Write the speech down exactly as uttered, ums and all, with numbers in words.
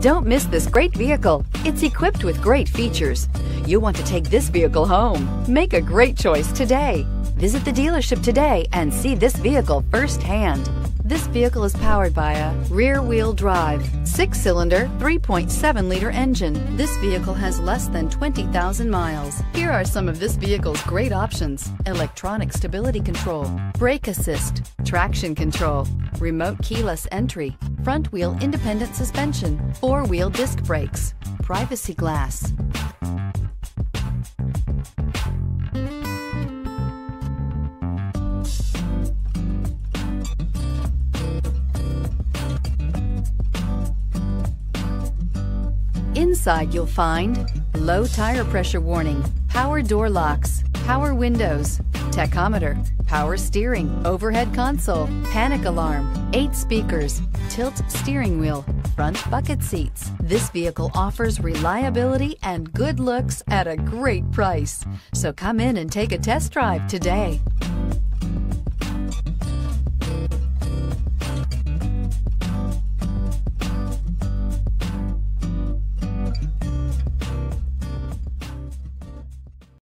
Don't miss this great vehicle. It's equipped with great features. You want to take this vehicle home. Make a great choice today. Visit the dealership today and see this vehicle firsthand. This vehicle is powered by a rear-wheel drive, six-cylinder, three point seven liter engine. This vehicle has less than twenty thousand miles. Here are some of this vehicle's great options: electronic stability control, brake assist, traction control, remote keyless entry, front-wheel independent suspension, four-wheel disc brakes, privacy glass. Inside you'll find low tire pressure warning, power door locks, power windows, tachometer, power steering, overhead console, panic alarm, eight speakers, tilt steering wheel, front bucket seats. This vehicle offers reliability and good looks at a great price. So come in and take a test drive today.